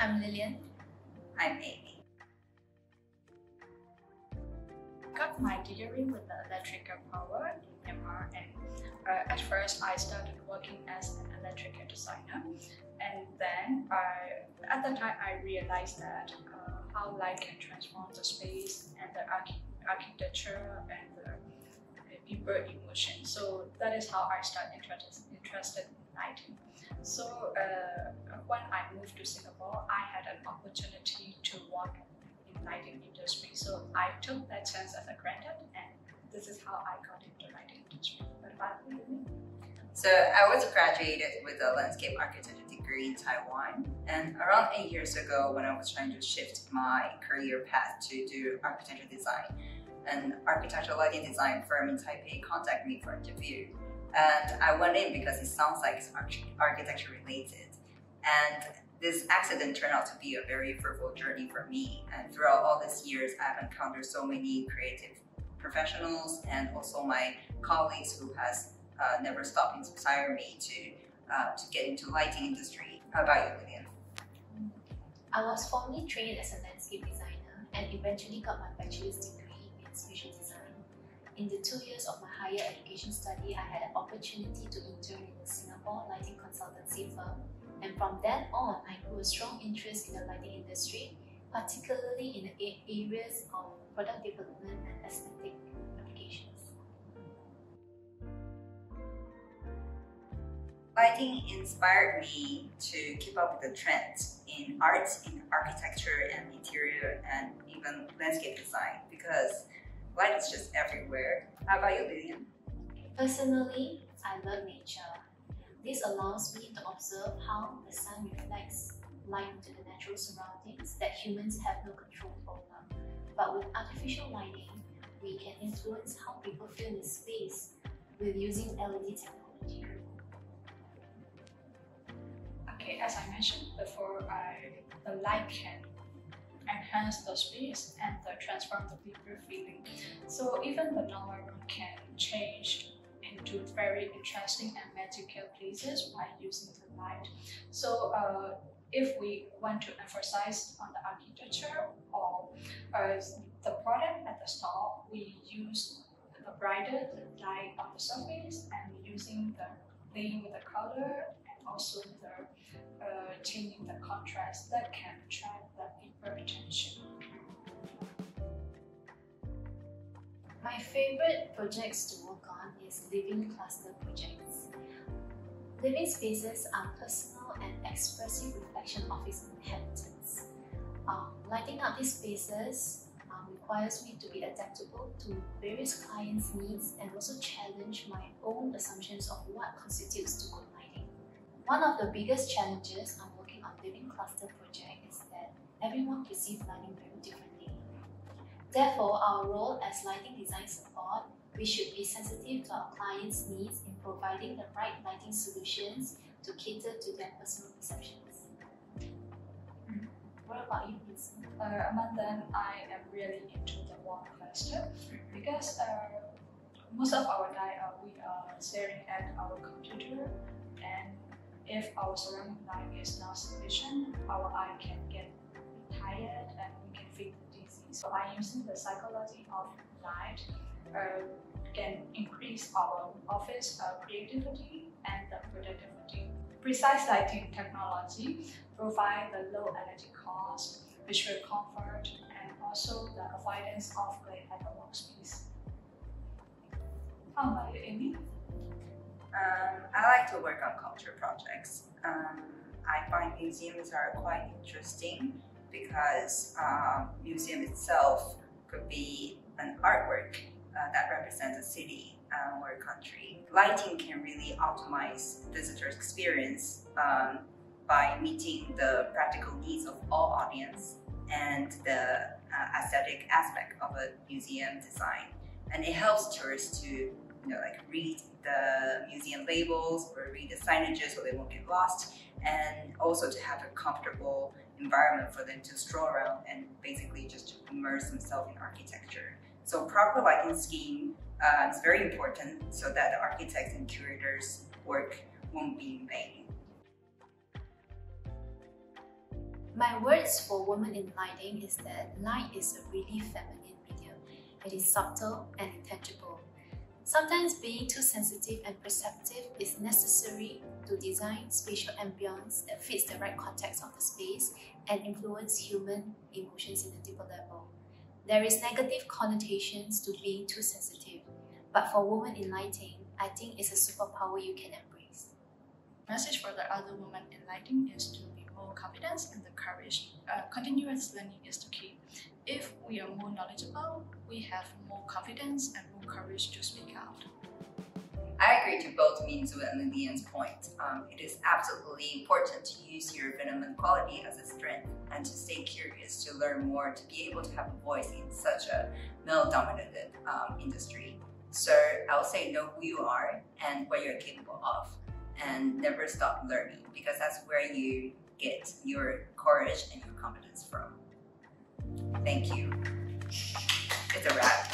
I'm Lillian. I'm Amy. I got my degree with the electrical power in MRN. At first, I started working as an electrical designer, and then at that time I realized that how light can transform the space and the architecture and the people emotion. So that is how I started interested in lighting. So when I moved to Singapore, I had an opportunity to work in lighting industry. So I took that chance as a granted, and this is how I got into lighting industry. What about you? So I was graduated with a landscape architecture degree in Taiwan, and around 8 years ago, when I was trying to shift my career path to do architecture design, an architectural lighting design firm in Taipei contacted me for interview. And I went in because it sounds like it's architecture related. And this accident turned out to be a very fruitful journey for me. And throughout all these years, I've encountered so many creative professionals and also my colleagues who has never stopped inspiring me to get into lighting industry. How about you, Lillian? I was formally trained as a landscape designer and eventually got my bachelor's degree in spatial design. In the 2 years of my higher education study, I had an opportunity to intern in the Singapore lighting consultancy firm, and from then on, I grew a strong interest in the lighting industry, particularly in the areas of product development and aesthetic applications. Lighting inspired me to keep up with the trends in art, in architecture, and interior, and even landscape design, because light is just everywhere. How about you, Lillian? Personally, I love nature. This allows me to observe how the sun reflects light into the natural surroundings that humans have no control over. But with artificial lighting, we can influence how people feel in space with using LED technology. Okay, as I mentioned before, the light can enhance the space and transform the people feeling. So even the normal room can change into very interesting and magical places by using the light. So if we want to emphasize on the architecture or the product at the store, we use the brighter light on the surface and using the playing with the color and also the changing the contrast that can attract the people's attention. My favorite projects to work on is Living Cluster Projects. Living spaces are personal and expressive reflection of its inhabitants. Lighting up these spaces requires me to be adaptable to various clients' needs and also challenge my own assumptions of what constitutes to good lighting. One of the biggest challenges I'm working on Living Cluster Project is that everyone perceives lighting very differently. Therefore, our role as lighting design support, we should be sensitive to our clients' needs in providing the right lighting solutions to cater to their personal perceptions. What about you, Lisa? Among them, I am really into the warm cluster because most of our time we are staring at our computer, and if our surrounding light is not sufficient, our eye can get tired and we can feel the disease. So by using the psychology of light, can increase our office creativity and the productivity. Precise lighting technology provides the low energy cost, visual comfort, and also the avoidance of glare at the workspace. How about you, Amy? I like to work on culture projects. I find museums are quite interesting because museum itself could be an artwork that represents a city or a country. Lighting can really optimize visitors' experience by meeting the practical needs of all audience and the aesthetic aspect of a museum design. And it helps tourists to, like read the museum labels or read the signages so they won't get lost, and also to have a comfortable environment for them to stroll around and basically just to immerse themselves in architecture. So proper lighting scheme is very important so that the architects and curators' work won't be in vain. My words for women in lighting is that light is a really feminine medium. It is subtle and intangible. Sometimes being too sensitive and perceptive is necessary to design spatial ambience that fits the right context of the space and influence human emotions in a deeper level. There is negative connotations to being too sensitive, but for women in lighting, I think it's a superpower you can embrace. The message for the other women in lighting is to be more confident and the courage. Continuous learning is the key. If we are more knowledgeable, we have more confidence and more courage to speak out. I agree to both Minzu and Lillian's point. It is absolutely important to use your feminine quality as a strength and to stay curious to learn more to be able to have a voice in such a male-dominated industry. So I'll say know who you are and what you're capable of and never stop learning, because that's where you get your courage and your confidence from. Thank you. It's a wrap.